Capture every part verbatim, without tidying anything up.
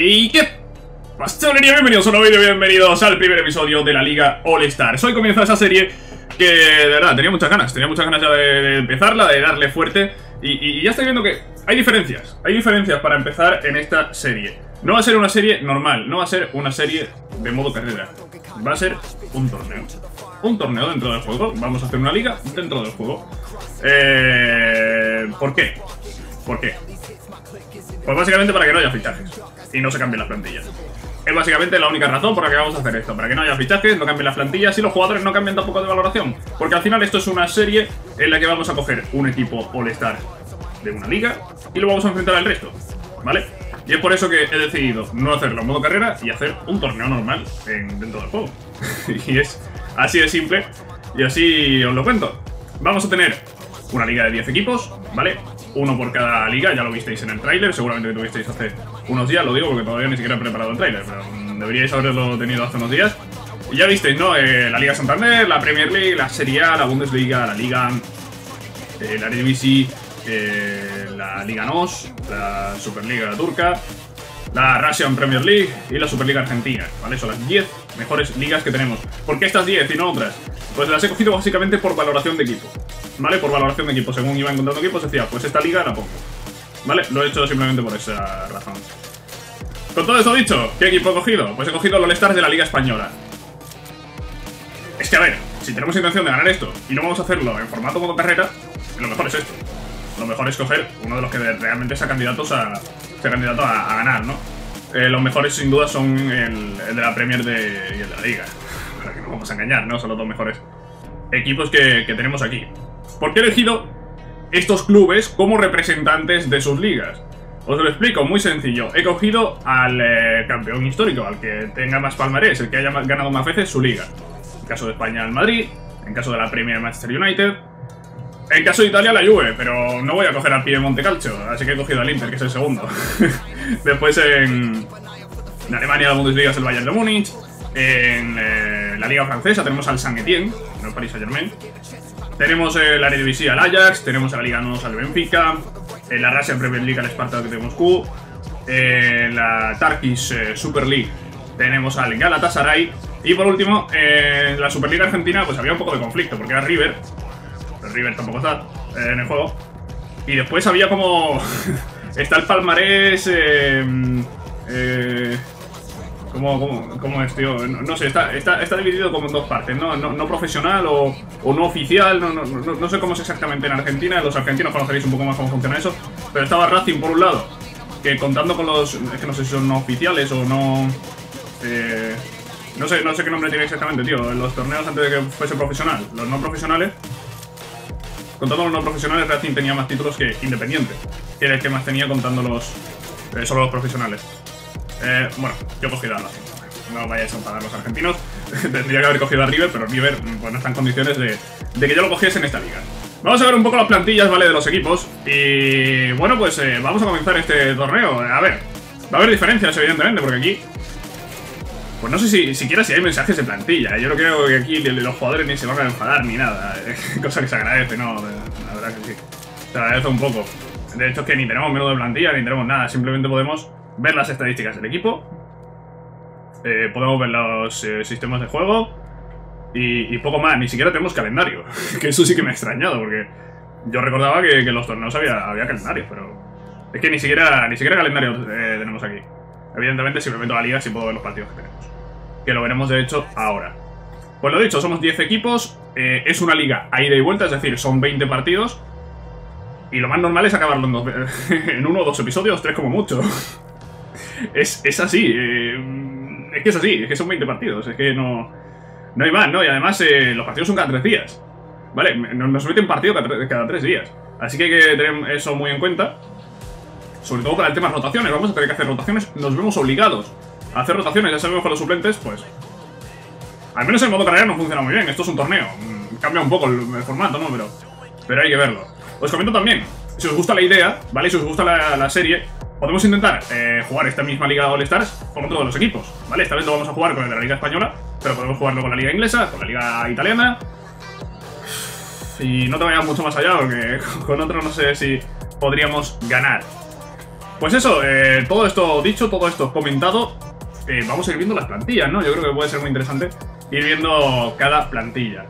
¿Y qué pastelería? Bienvenidos a un nuevo vídeo, bienvenidos al primer episodio de la Liga All Stars. Hoy comienza esa serie que, de verdad, tenía muchas ganas, tenía muchas ganas ya de, de empezarla, de darle fuerte. Y, y, y ya estáis viendo que hay diferencias, hay diferencias para empezar en esta serie. No va a ser una serie normal, no va a ser una serie de modo carrera. Va a ser un torneo. Un torneo dentro del juego, vamos a hacer una liga dentro del juego. Eh, ¿Por qué? ¿Por qué? Pues básicamente para que no haya fichajes y no se cambien las plantillas. Es básicamente la única razón por la que vamos a hacer esto. Para que no haya fichajes, no cambien las plantillas y los jugadores no cambien tampoco de valoración. Porque al final esto es una serie en la que vamos a coger un equipo All-Star de una liga y lo vamos a enfrentar al resto, ¿vale? Y es por eso que he decidido no hacerlo en modo carrera y hacer un torneo normal en, dentro del juego. Y es así de simple y así os lo cuento. Vamos a tener una liga de diez equipos, ¿vale? Uno por cada liga, ya lo visteis en el tráiler, seguramente que tuvisteis hace unos días, lo digo porque todavía ni siquiera he preparado el tráiler, pero deberíais haberlo tenido hace unos días. Y ya visteis, ¿no? Eh, la Liga Santander, la Premier League, la Serie A, la Bundesliga, la Liga, eh, la Eredivisie, eh, la Liga N O S, la Superliga Turca, la Russian Premier League y la Superliga Argentina, ¿vale? Son las diez mejores ligas que tenemos. ¿Por qué estas diez y no otras? Pues las he cogido básicamente por valoración de equipo, ¿vale? Por valoración de equipo, según iba encontrando equipos decía, pues esta liga la pongo, ¿vale? Lo he hecho simplemente por esa razón. Con todo esto dicho, ¿qué equipo he cogido? Pues he cogido los All Stars de la Liga Española. Es que a ver, si tenemos intención de ganar esto y no vamos a hacerlo en formato modo carrera, lo mejor es esto. Lo mejor es coger uno de los que realmente sea candidatos a... candidato a, a ganar, ¿no? Eh, los mejores sin duda son el, el de la Premier de, y el de la Liga, para que no vamos a engañar, ¿no? Son los dos mejores equipos que, que tenemos aquí. ¿Por qué he elegido estos clubes como representantes de sus ligas? Os lo explico, muy sencillo. He cogido al eh, campeón histórico, al que tenga más palmarés, el que haya ganado más veces su liga. En caso de España, el Madrid. En caso de la Premier, Manchester United. En caso de Italia, la Juve, pero no voy a coger a Piemonte Calcio, así que he cogido al Inter, que es el segundo. Después en, en Alemania, la Bundesliga es el Bayern de Múnich. En eh, la Liga Francesa tenemos al Saint-Étienne, no el Paris Saint-Germain. Tenemos eh, la Eredivisie al Ajax, tenemos a la Liga N O S al Benfica. En la Russian Premier League al Spartak de Moscú. En la Turkish eh, Super League tenemos al Galatasaray. Y por último, eh, en la Superliga Argentina pues había un poco de conflicto, porque era River. River tampoco está eh, en el juego. Y después había como... está el palmarés... Eh, eh, ¿cómo, cómo, cómo es, tío? No, no sé, está, está, está dividido como en dos partes, ¿no? No, no profesional o, o no oficial, no, no, no, no sé cómo es exactamente en Argentina. Los argentinos conoceréis un poco más cómo funciona eso. Pero estaba Racing por un lado, que contando con los... es que no sé si son no oficiales o no... Eh, no sé, no sé qué nombre tiene exactamente, tío. En los torneos antes de que fuese profesional, los no profesionales... Contando los no profesionales, Racing tenía más títulos que Independiente, que era el que más tenía contando los eh, solo los profesionales. Eh, bueno, yo he cogido a Racing, no vayáis a enfadar los argentinos. Tendría que haber cogido a River, pero River pues, no está en condiciones de, de que yo lo cogiese en esta liga. Vamos a ver un poco las plantillas, ¿vale? De los equipos. Y bueno, pues eh, vamos a comenzar este torneo. A ver, va a haber diferencias, evidentemente, porque aquí... Pues no sé si siquiera si hay mensajes de plantilla. Yo no creo que aquí los jugadores ni se van a enfadar ni nada. Cosa que se agradece, ¿no? La verdad que sí. Se agradece un poco. De hecho es que ni tenemos menudo de plantilla, ni tenemos nada. Simplemente podemos ver las estadísticas del equipo. Eh, podemos ver los eh, sistemas de juego. Y, y poco más. Ni siquiera tenemos calendario. Que eso sí que me ha extrañado, porque yo recordaba que, que en los torneos había, había calendarios, pero... Es que ni siquiera, ni siquiera calendario eh, tenemos aquí. Evidentemente si me meto a la liga sí puedo ver los partidos que tenemos, que lo veremos de hecho ahora. Pues lo dicho, somos diez equipos, eh, es una liga a ida y vuelta, es decir, son veinte partidos. Y lo más normal es acabarlo en, dos, en uno o dos episodios, tres como mucho. Es, es así, eh, es que es así, es que son veinte partidos, es que no, no hay más, ¿no? Y además eh, los partidos son cada tres días, ¿vale? Nos meten partido cada, cada tres días, así que hay que tener eso muy en cuenta. Sobre todo para el tema de rotaciones, vamos a tener que hacer rotaciones, nos vemos obligados a hacer rotaciones, ya sabemos que los suplentes, pues... Al menos el modo carrera no funciona muy bien, esto es un torneo, cambia un poco el, el formato, ¿no? Pero, pero hay que verlo. Os comento también, si os gusta la idea, ¿vale? Si os gusta la, la serie, podemos intentar eh, jugar esta misma Liga All Stars con otro de los equipos, ¿vale? Esta vez lo vamos a jugar con el de la Liga Española, pero podemos jugarlo con la Liga Inglesa, con la Liga Italiana... Y no te vayas mucho más allá, porque con otro no sé si podríamos ganar. Pues eso, eh, todo esto dicho, todo esto comentado, eh, vamos a ir viendo las plantillas, ¿no? Yo creo que puede ser muy interesante ir viendo cada plantilla.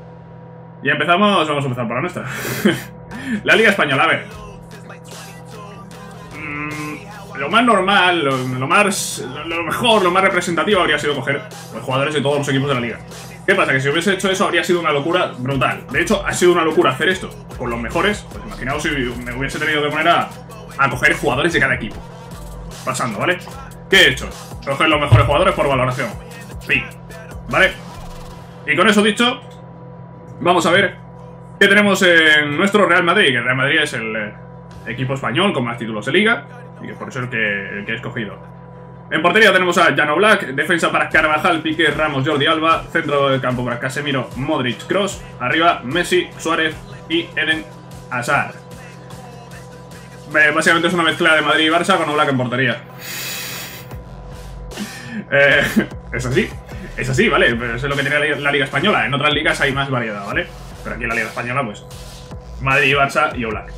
Y empezamos, vamos a empezar por la nuestra. La Liga Española, a ver. Mm, lo más normal, lo, lo más lo mejor, lo más representativo habría sido coger los jugadores de todos los equipos de la Liga. ¿Qué pasa? Que si hubiese hecho eso habría sido una locura brutal. De hecho, ha sido una locura hacer esto con los mejores. Pues imaginaos si me hubiese tenido que poner a, a coger jugadores de cada equipo. Pasando, ¿vale? ¿Qué he hecho? Coger los mejores jugadores por valoración. Sí, ¿vale? Y con eso dicho, vamos a ver qué tenemos en nuestro Real Madrid. Que el Real Madrid es el equipo español con más títulos de Liga. Y por eso es el que, el que he escogido. En portería tenemos a Jan Oblak, defensa para Carvajal, Piqué, Ramos, Jordi Alba, centro del campo para Casemiro, Modric, Kroos, arriba Messi, Suárez y Eden Hazard. Eh, básicamente es una mezcla de Madrid y Barça con Oblak en portería. Eh, es así, es así, ¿vale? Pero eso es lo que tiene la Liga Española. En otras ligas hay más variedad, ¿vale? Pero aquí en la Liga Española, pues, Madrid, Barça y Oblak.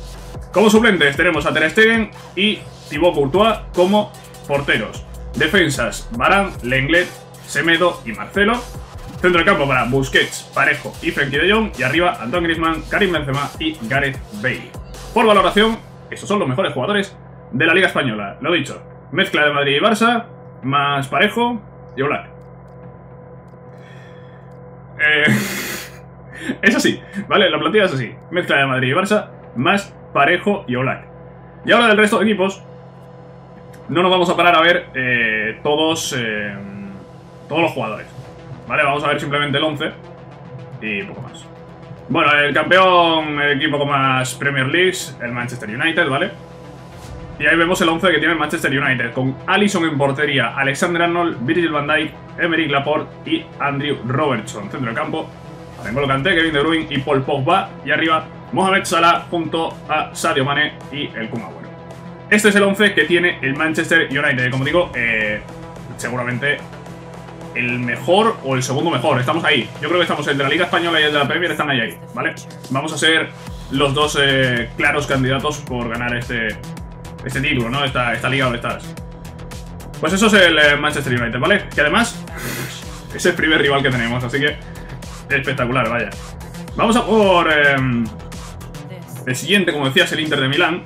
Como suplentes tenemos a Ter Stegen y Thibaut Courtois como porteros. Defensas, Varane, Lenglet, Semedo y Marcelo. Centro de campo para Busquets, Parejo y Frenkie de Jong. Y arriba, Antoine Griezmann, Karim Benzema y Gareth Bale. Por valoración, estos son los mejores jugadores de la Liga Española. Lo dicho, mezcla de Madrid y Barça, más Parejo y Oblak. Eh, es así, ¿vale? La plantilla es así. Mezcla de Madrid y Barça, más Parejo y Oblak. Y ahora del resto de equipos no nos vamos a parar a ver eh, todos eh, todos los jugadores, ¿vale? Vamos a ver simplemente el once y poco más. Bueno, el campeón, el equipo con más Premier Leagues, el Manchester United, ¿vale? Y ahí vemos el once que tiene el Manchester United, con Alisson en portería, Alexander-Arnold, Virgil van Dijk, Emerick Laporte y Andrew Robertson. Centro de campo, N'Golo Kanté, Kevin De Bruyne y Paul Pogba. Y arriba, Mohamed Salah junto a Sadio Mane y el Kun Agüero. Este es el once que tiene el Manchester United. Como digo, eh, seguramente el mejor o el segundo mejor. Estamos ahí. Yo creo que estamos entre la Liga Española y el de la Premier. Están ahí, ahí, ¿vale? Vamos a ser los dos eh, claros candidatos por ganar este, este título, ¿no? Esta, esta Liga All Stars. Pues eso es el Manchester United, ¿vale? Que además es el primer rival que tenemos. Así que espectacular, vaya. Vamos a por eh, el siguiente, como decías, el Inter de Milán.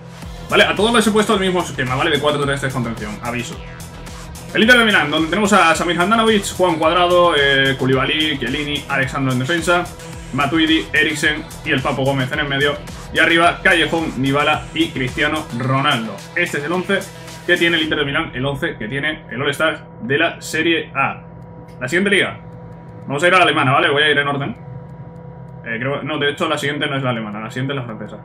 Vale, a todos les he puesto el mismo esquema, ¿vale? De cuatro tres tres contención, aviso. El Inter de Milán, donde tenemos a Samir Handanovic, Juan Cuadrado, eh, Koulibaly, Chiellini, Alexandro en defensa, Matuidi, Eriksen y el Papo Gómez en el medio. Y arriba, Callejón, Dybala y Cristiano Ronaldo. Este es el once que tiene el Inter de Milán, el once que tiene el All Stars de la Serie A. La siguiente liga, vamos a ir a la alemana, ¿vale? Voy a ir en orden. Eh, creo, no, de hecho la siguiente no es la alemana, la siguiente es la francesa.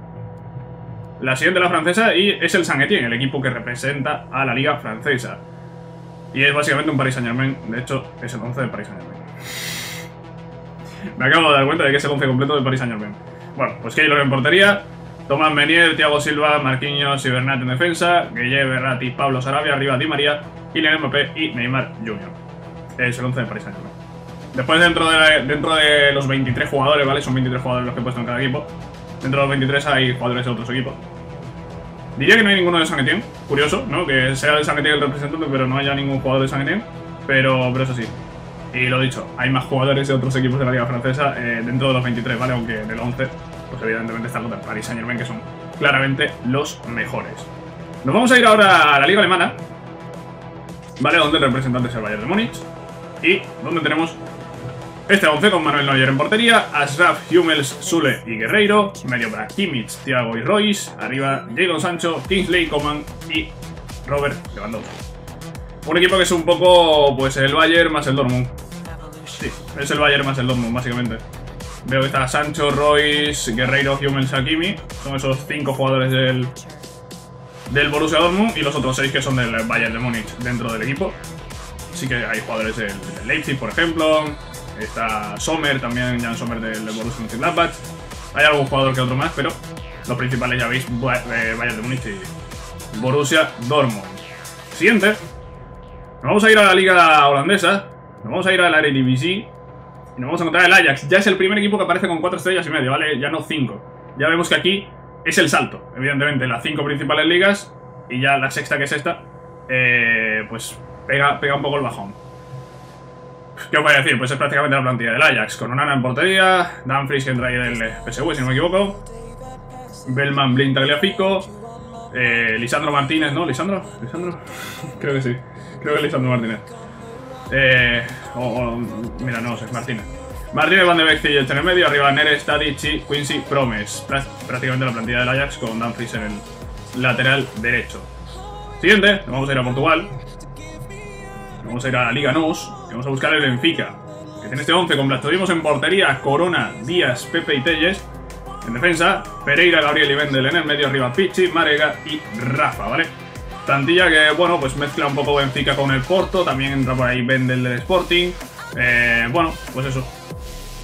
La siguiente es la francesa y es el Saint-Étienne, el equipo que representa a la liga francesa. Y es básicamente un Paris Saint-Germain, de hecho es el once del Paris Saint-Germain. Me acabo de dar cuenta de que es el once completo del Paris Saint-Germain. Bueno, pues Keylor en portería, Tomás Meunier, Thiago Silva, Marquinhos y Bernat en defensa, Gueye, Berratti, Pablo Sarabia, arriba Di María, Kylian Mbappé y Neymar junior Es el once del Paris Saint-Germain. Después dentro de, la, dentro de los veintitrés jugadores, ¿vale? Son veintitrés jugadores los que he puesto en cada equipo. Dentro de los veintitrés hay jugadores de otros equipos. Diría que no hay ninguno de Saint-Étienne. Curioso, ¿no? Que sea el Saint-Étienne el representante, pero no haya ningún jugador de Saint-Étienne. Pero, pero eso sí. Y lo dicho, hay más jugadores de otros equipos de la liga francesa eh, dentro de los veintitrés, ¿vale? Aunque del once, pues evidentemente está el Paris Saint-Germain, que son claramente los mejores. Nos vamos a ir ahora a la liga alemana, ¿vale? Donde el representante es el Bayern de Múnich. Y donde tenemos este once con Manuel Neuer en portería, Ashraf, Hummels, Sule y Guerreiro, medio para Kimmich, Thiago y Royce, arriba Jadon Sancho, Kingsley Coman y Robert Lewandowski. Un equipo que es un poco pues el Bayern más el Dortmund. Sí, es el Bayern más el Dortmund básicamente. Veo que está Sancho, Royce, Guerreiro, Hummels, Hakimi. Son esos cinco jugadores del, del Borussia Dortmund y los otros seis que son del Bayern de Múnich dentro del equipo. Sí que hay jugadores del, del Leipzig, por ejemplo. Está Sommer, también Jan Sommer del Borussia Mönchengladbach. Hay algún jugador que otro más, pero los principales ya veis, Bayern de Múnich y Borussia Dortmund. Siguiente, nos vamos a ir a la liga holandesa, nos vamos a ir a la Eredivisie y nos vamos a encontrar el Ajax. Ya es el primer equipo que aparece con cuatro estrellas y media, ¿vale? Ya no cinco. Ya vemos que aquí es el salto, evidentemente. Las cinco principales ligas y ya la sexta, que es esta, eh, pues pega, pega un poco el bajón. ¿Qué os voy a decir? Pues es prácticamente la plantilla del Ajax, con Onana en portería, Dumfries, que entra ahí del P S V, si no me equivoco, Bellman, Blin, Tagliafico, eh, Lisandro Martínez, ¿no? ¿Lisandro? ¿Lisandro? Creo que sí, creo que es Lisandro Martínez. Eh, o, o, mira, no, es Martínez. Martínez, Van de Beek, Ziyech en el medio, arriba Neres, Tadic, Quincy, Promes. Prácticamente la plantilla del Ajax, con Dumfries en el lateral derecho. Siguiente, nos vamos a ir a Portugal. Nos vamos a ir a la Liga N O S, que vamos a buscar el Benfica, que tiene este once con Blastovimos en portería, Corona, Díaz, Pepe y Telles. En defensa, Pereira, Gabriel y Vendel en el medio, arriba Pichi, Marega y Rafa, ¿vale? Plantilla que, bueno, pues mezcla un poco Benfica con el Porto. También entra por ahí Vendel del Sporting. Eh, bueno, pues eso.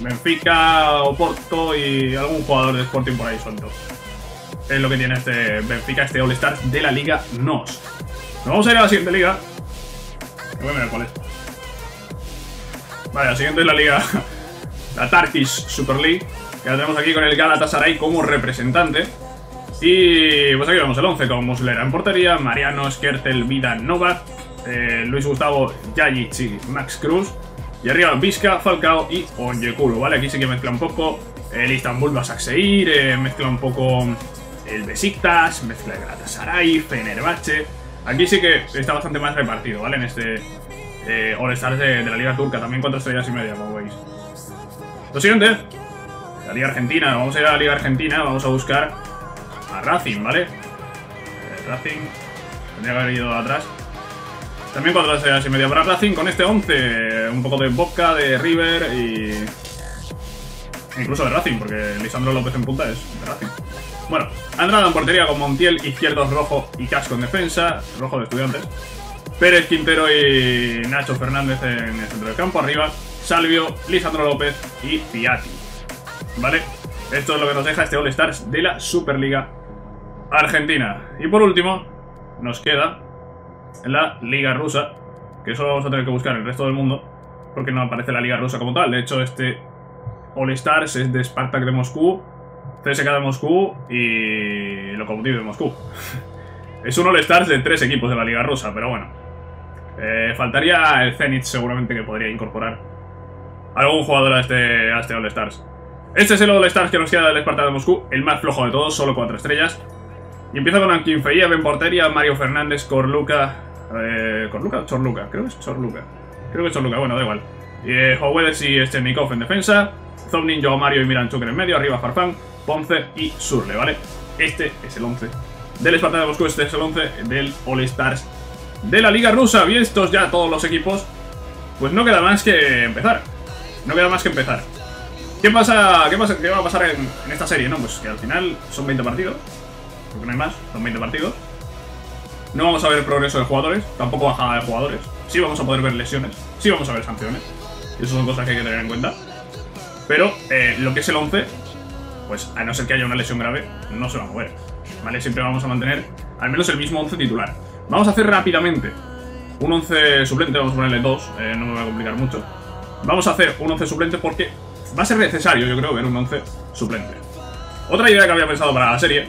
Benfica, Oporto y algún jugador de Sporting por ahí suelto. Es lo que tiene este Benfica, este All Stars de la Liga N O S. Nos vamos a ir a la siguiente liga. Voy a mirar cuál es. Vale, la siguiente es la liga, la Turkish Super League, que la tenemos aquí con el Galatasaray como representante. Y pues aquí vemos el once con Muslera en portería, Mariano, Skertel, Vida, Novak, eh, Luis Gustavo, Yajic y Max Cruz. Y arriba Vizca, Falcao y Onyekuru, ¿vale? Aquí sí que mezcla un poco el Istanbul Başakşehir, eh, mezcla un poco el Besiktas, mezcla el Galatasaray, Fenerbahce. Aquí sí que está bastante más repartido, ¿vale? En este eh, All Stars de, de la Liga Turca, también cuatro estrellas y media, como veis. Lo siguiente, la Liga Argentina. Vamos a ir a la Liga Argentina, vamos a buscar a Racing, ¿vale? Eh, Racing, tendría que haber ido atrás. También cuatro estrellas y media para Racing, con este once, un poco de Boca, de River y... incluso de Racing, porque Lisandro López en punta es de Racing. Bueno, Andrada en portería con Montiel, Izquierdos, Rojo y Casco en defensa, Rojo de Estudiantes, Pérez, Quintero y Nacho Fernández en el centro del campo, arriba Salvio, Lisandro López y Piatti, ¿vale? Esto es lo que nos deja este All Stars de la Superliga Argentina. Y por último, nos queda la Liga Rusa, que eso lo vamos a tener que buscar en el resto del mundo, porque no aparece la Liga Rusa como tal. De hecho, este All Stars es de Spartak de Moscú, C S K de Moscú y Lokomotiv de Moscú. Es un All Stars de tres equipos de la Liga Rusa, pero bueno, eh, faltaría el Zenit, seguramente, que podría incorporar algún jugador a este, a este All Stars. Este es el All Stars que nos queda del Spartak de Moscú, el más flojo de todos, solo cuatro estrellas. Y empieza con Ankin Feyev en portería, Mario Fernández, Corluca, eh, Corluca, Chorluca, creo que es Chorluca, creo que es Chorluca, bueno, da igual. Eh, Howedes y Sternikov en defensa, Zobnin, Joao Mario y Miranchuk en medio, arriba Farfán, Ponce y Surle, ¿vale? Este es el once del Spartak de Moscú, este es el once del All Stars de la Liga Rusa. Vistos ya todos los equipos, pues no queda más que empezar, no queda más que empezar. ¿Qué pasa, qué pasa, qué va a pasar en, en esta serie, no? Pues que al final son veinte partidos. Porque no hay más, son veinte partidos. No vamos a ver progreso de jugadores, tampoco bajada de jugadores. Sí vamos a poder ver lesiones, sí vamos a ver sanciones. Y eso son cosas que hay que tener en cuenta. Pero eh, lo que es el once, pues a no ser que haya una lesión grave, no se va a mover, ¿vale? Siempre vamos a mantener al menos el mismo once titular. Vamos a hacer rápidamente un once suplente, vamos a ponerle dos, eh, no me va a complicar mucho. Vamos a hacer un once suplente porque va a ser necesario, yo creo, ver un once suplente. Otra idea que había pensado para la serie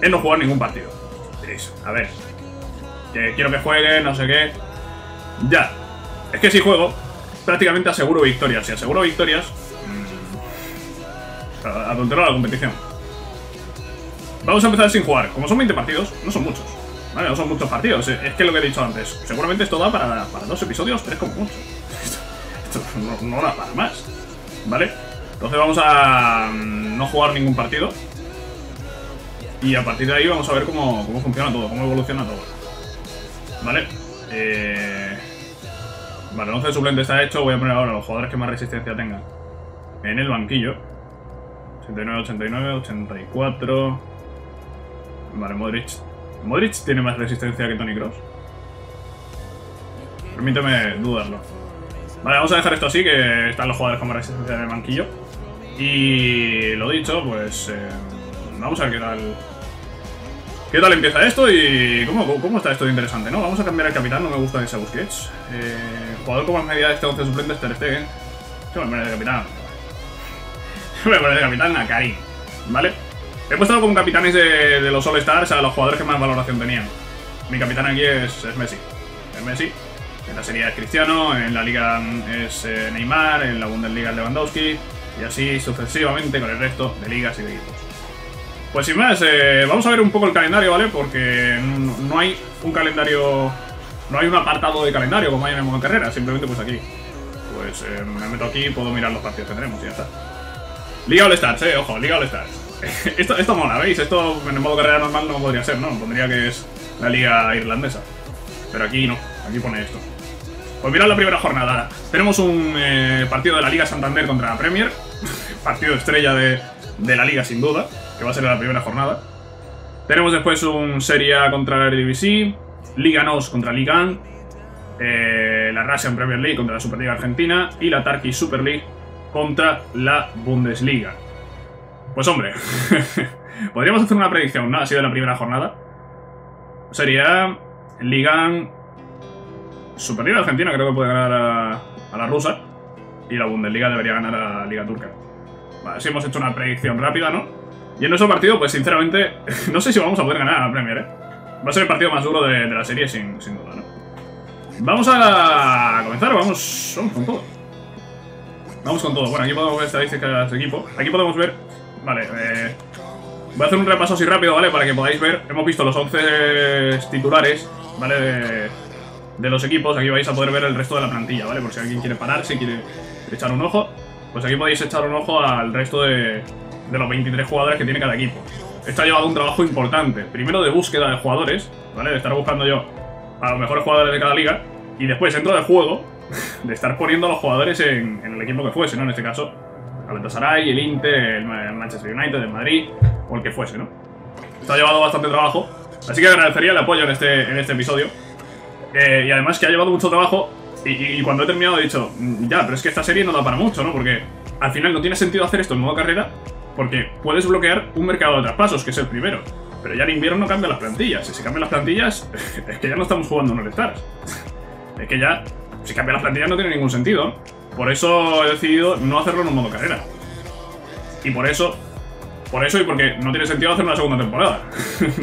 es no jugar ningún partido. Diréis, a ver, que quiero que juegue, no sé qué. Ya, es que si juego, prácticamente aseguro victorias. Si aseguro victorias, mmm, adultero la competición. Vamos a empezar sin jugar. Como son veinte partidos, no son muchos, ¿vale? No son muchos partidos, es que lo que he dicho antes. Seguramente esto da para, para dos episodios, tres como mucho. Esto, esto no, no da para más, ¿vale? Entonces vamos a mmm, no jugar ningún partido. Y a partir de ahí vamos a ver cómo, cómo funciona todo, cómo evoluciona todo. Vale, eh... vale, el once suplente está hecho. Voy a poner ahora los jugadores que más resistencia tengan en el banquillo. Ochenta y nueve, ochenta y nueve, ochenta y cuatro. Vale, Modric Modric tiene más resistencia que Toni Kroos. Permíteme dudarlo. Vale, vamos a dejar esto así, que están los jugadores con más resistencia en el banquillo. Y lo dicho, pues... Eh... vamos a ver qué tal qué tal empieza esto y cómo, cómo está esto de interesante, ¿no? Vamos a cambiar el capitán, no me gusta que sea Busquets. Eh, jugador con más media de este once suplente es Ter Stegen. Yo me voy a poner de capitán. Yo me voy a poner de capitán a Karim, ¿vale? He puesto como capitanes de, de los All Stars a los jugadores que más valoración tenían. Mi capitán aquí es, es Messi. Es Messi. En la Serie A es Cristiano, en la Liga es eh, Neymar, en la Bundesliga es Lewandowski, y así sucesivamente con el resto de ligas y de equipos. Pues sin más, eh, vamos a ver un poco el calendario, ¿vale? Porque no, no hay un calendario, no hay un apartado de calendario como hay en el modo carrera, simplemente pues aquí. Pues eh, me meto aquí y puedo mirar los partidos que tenemos y ya está. Liga All Stars, eh, ojo, Liga All Stars. esto, esto mola, ¿veis? Esto en el modo carrera normal no podría ser, ¿no? Pondría que es la Liga Irlandesa. Pero aquí no, aquí pone esto. Pues mirad la primera jornada. Tenemos un eh, partido de la Liga Santander contra la Premier. Partido estrella de, de la Liga, sin duda, que va a ser la primera jornada. Tenemos después un Serie A contra la Eredivisie, Liga N O S contra Liga An, eh, la Russian Premier League contra la Superliga Argentina y la Turkey Super League contra la Bundesliga. Pues hombre, podríamos hacer una predicción, ¿no? Ha sido la primera jornada. Serie A, Liga An, Superliga Argentina creo que puede ganar a, a la rusa, y la Bundesliga debería ganar a la Liga Turca. Vale, sí hemos hecho una predicción rápida, ¿no? Y en nuestro partido, pues sinceramente, no sé si vamos a poder ganar a la Premier, ¿eh? Va a ser el partido más duro de, de la serie, sin, sin duda, ¿no? Vamos a comenzar, vamos, vamos con todo. Vamos con todo. Bueno, aquí podemos ver estadísticas de equipo. Aquí podemos ver... Vale, eh, voy a hacer un repaso así rápido, ¿vale? Para que podáis ver. Hemos visto los once titulares, ¿vale? De, de los equipos. Aquí vais a poder ver el resto de la plantilla, ¿vale? Por si alguien quiere parar, si quiere echar un ojo. Pues aquí podéis echar un ojo al resto de... de los veintitrés jugadores que tiene cada equipo. Esto ha llevado un trabajo importante. Primero de búsqueda de jugadores, ¿vale? De estar buscando yo a los mejores jugadores de cada liga. Y después, dentro del juego, de estar poniendo a los jugadores en, en el equipo que fuese, ¿no? En este caso, Galatasaray, el Inter, el Manchester United, el Madrid, o el que fuese, ¿no? Esto ha llevado bastante trabajo. Así que agradecería el apoyo en este, en este episodio. Eh, y además que ha llevado mucho trabajo. Y, y, y cuando he terminado he dicho, ya, pero es que esta serie no da para mucho, ¿no? Porque al final no tiene sentido hacer esto en modo carrera, porque puedes bloquear un mercado de traspasos, que es el primero. Pero ya en invierno cambian las plantillas. Si se cambian las plantillas, es que ya no estamos jugando en All Stars. Es que ya, si cambian las plantillas no tiene ningún sentido. Por eso he decidido no hacerlo en un modo carrera. Y por eso, por eso y porque no tiene sentido hacer una segunda temporada.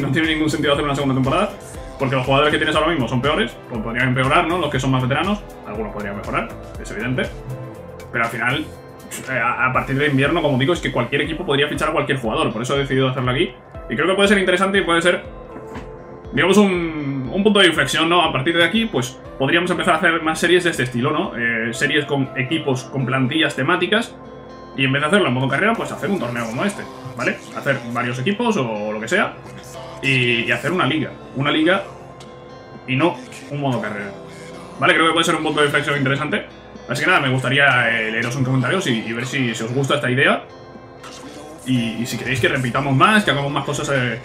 No tiene ningún sentido hacer una segunda temporada, porque los jugadores que tienes ahora mismo son peores, pues podrían empeorar, ¿no? Los que son más veteranos, algunos podrían mejorar, es evidente. Pero al final... A partir de invierno, como digo, es que cualquier equipo podría fichar a cualquier jugador. Por eso he decidido hacerlo aquí. Y creo que puede ser interesante y puede ser, digamos, un, un punto de inflexión, ¿no? A partir de aquí, pues, podríamos empezar a hacer más series de este estilo, ¿no? Eh, series con equipos, con plantillas temáticas. Y en vez de hacerlo en modo carrera, pues hacer un torneo como este, ¿vale? Hacer varios equipos o lo que sea. Y, y hacer una liga. Una liga y no un modo carrera. ¿Vale? Creo que puede ser un punto de inflexión interesante. Así que nada, me gustaría eh, leeros en comentarios y, y ver si, si os gusta esta idea. Y, y si queréis que repitamos más, que hagamos más cosas eh,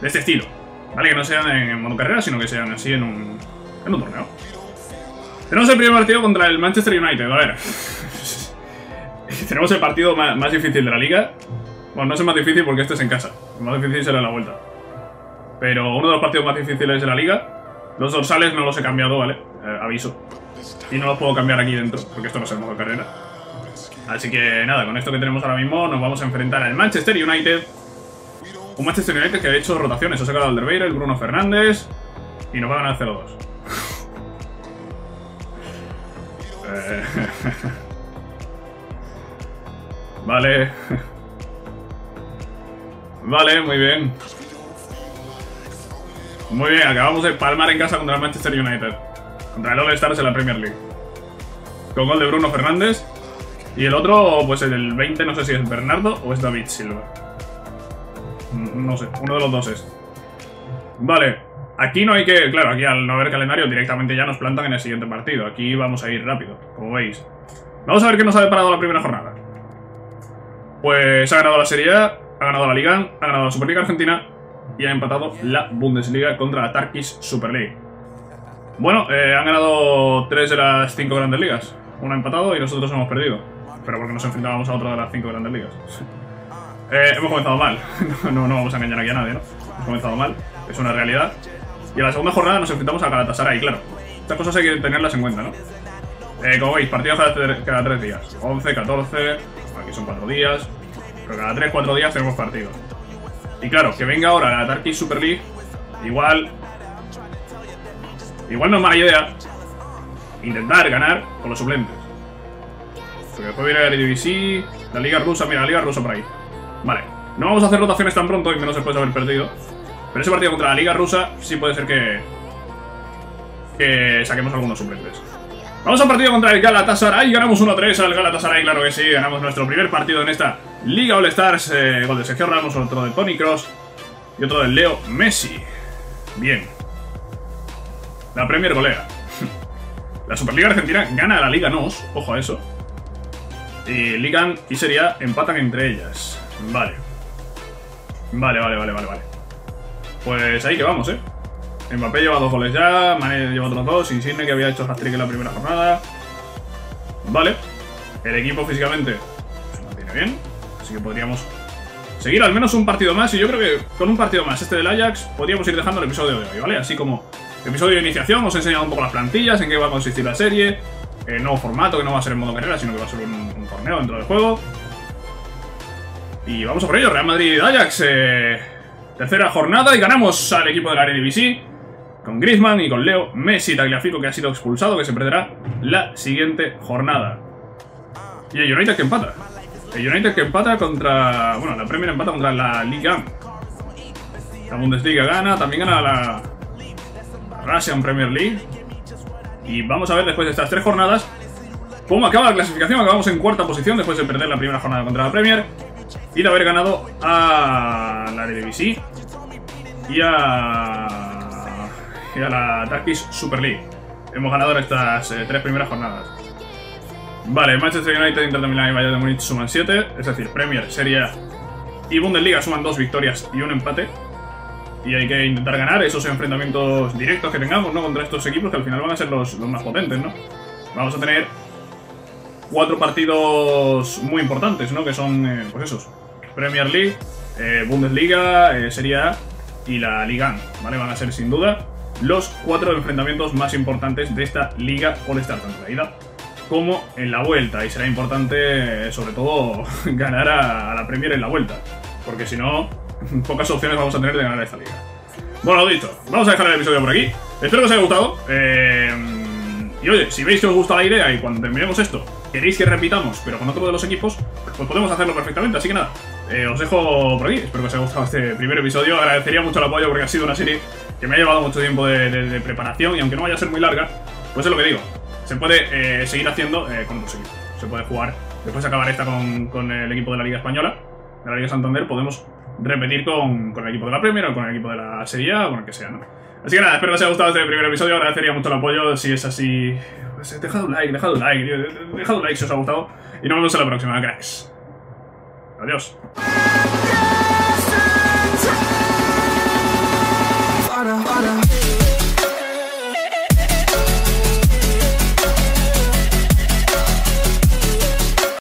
de este estilo. Vale, que no sean en modo carrera, sino que sean así en un, en un torneo. Tenemos el primer partido contra el Manchester United, a ver. Tenemos el partido más, más difícil de la liga. Bueno, no es el más difícil porque este es en casa. El más difícil será la vuelta. Pero uno de los partidos más difíciles de la liga. Los dorsales no los he cambiado, ¿vale? Eh, aviso. Y no los puedo cambiar aquí dentro, porque esto no es el modo carrera. Así que nada, con esto que tenemos ahora mismo nos vamos a enfrentar al Manchester United. Un Manchester United que ha hecho rotaciones. Ha sacado al Alderweireld, el Bruno Fernández. Y nos va a ganar cero dos. eh... Vale. Vale, muy bien. Muy bien, acabamos de palmar en casa contra el Manchester United. Contra el All Stars en la Premier League. Con gol de Bruno Fernández. Y el otro, pues el veinte, no sé si es Bernardo o es David Silva. No sé, uno de los dos es. Vale, aquí no hay que... Claro, aquí al no haber calendario directamente ya nos plantan en el siguiente partido. Aquí vamos a ir rápido, como veis. Vamos a ver qué nos ha deparado la primera jornada. Pues ha ganado la Serie A, ha ganado la Liga, ha ganado la Superliga Argentina y ha empatado la Bundesliga contra la Turkish Super League. Bueno, eh, han ganado tres de las cinco grandes ligas. Uno ha empatado y nosotros hemos perdido. Pero porque nos enfrentábamos a otra de las cinco grandes ligas. eh, hemos comenzado mal. No, no, no vamos a engañar aquí a nadie, ¿no? Hemos comenzado mal, es una realidad. Y en la segunda jornada nos enfrentamos a Galatasaray, claro. Estas cosas hay que tenerlas en cuenta, ¿no? Eh, como veis, partidos cada, cada tres días. once, catorce, aquí son cuatro días. Pero cada tres, cuatro días tenemos partidos. Y claro, que venga ahora la Turkish Super League, igual... Igual no es mala idea intentar ganar con los suplentes. Porque después viene el D B C, la Liga Rusa, mira, la Liga Rusa por ahí. Vale, no vamos a hacer rotaciones tan pronto y menos después de haber perdido. Pero ese partido contra la Liga Rusa sí puede ser que que saquemos algunos suplentes. Vamos a un partido contra el Galatasaray, ganamos uno a tres al Galatasaray, claro que sí, ganamos nuestro primer partido en esta Liga All Stars. Eh, gol de Sergio Ramos, otro de Toni Kroos y otro de Leo Messi. Bien. La Premier golea. La Superliga Argentina gana a la Liga N O S, ojo a eso. Y Liga y Serie A empatan entre ellas. Vale. Vale, vale, vale, vale, vale. Pues ahí que vamos, eh. Mbappé lleva dos goles ya, Mane lleva otros dos, Insigne que había hecho hat-trick en la primera jornada. Vale. El equipo físicamente se mantiene bien, así que podríamos seguir al menos un partido más. Y yo creo que con un partido más, este del Ajax, podríamos ir dejando el episodio de hoy, ¿vale? Así como episodio de iniciación, os he enseñado un poco las plantillas, en qué va a consistir la serie, el nuevo formato que no va a ser en modo carrera, sino que va a ser un, un torneo dentro del juego. Y vamos a por ello, Real Madrid-Ajax, eh, tercera jornada y ganamos al equipo del Eredivisie con Griezmann y con Leo Messi, Tagliafico que ha sido expulsado, que se perderá la siguiente jornada. Y el United que empata. El United que empata contra... Bueno, la Premier empata contra la Liga. La Bundesliga gana, también gana la Russian Premier League. Y vamos a ver después de estas tres jornadas cómo acaba la clasificación. Acabamos en cuarta posición después de perder la primera jornada contra la Premier y de haber ganado a la Eredivisie y a... y a la Turkish Super League. Hemos ganado en estas eh, tres primeras jornadas. Vale, Manchester United, Inter de Milán y Bayern de Múnich suman siete. Es decir, Premier, Serie A y Bundesliga suman dos victorias y un empate. Y hay que intentar ganar esos enfrentamientos directos que tengamos, ¿no? Contra estos equipos que al final van a ser los, los más potentes, ¿no? Vamos a tener cuatro partidos muy importantes, ¿no? Que son, eh, pues esos, Premier League, eh, Bundesliga, eh, Serie A y la Liga, ¿vale? Van a ser sin duda los cuatro enfrentamientos más importantes de esta Liga All Star, tanto en la ida como en la vuelta. Y será importante, sobre todo, ganar a la Premier en la vuelta, porque si no, pocas opciones vamos a tener de ganar esta liga. Bueno, lo dicho, vamos a dejar el episodio por aquí. Espero que os haya gustado. eh, Y oye, si veis que os gusta la idea y cuando terminemos esto queréis que repitamos, pero con otro de los equipos, pues podemos hacerlo perfectamente. Así que nada, eh, os dejo por aquí. Espero que os haya gustado este primer episodio. Agradecería mucho el apoyo porque ha sido una serie que me ha llevado mucho tiempo de, de, de preparación, y aunque no vaya a ser muy larga, pues es lo que digo, se puede eh, seguir haciendo eh, con otros equipos. Se puede jugar, después de acabar esta con, con el equipo de la Liga Española, de la Liga Santander, podemos repetir con, con el equipo de la Premier o con el equipo de la Serie A o con el que sea, ¿no? Así que nada, espero que os haya gustado este primer episodio. Agradecería mucho el apoyo, si es así, pues dejad un like, dejad un like, tío, dejad un like si os ha gustado, y nos vemos en la próxima, cracks. Adiós.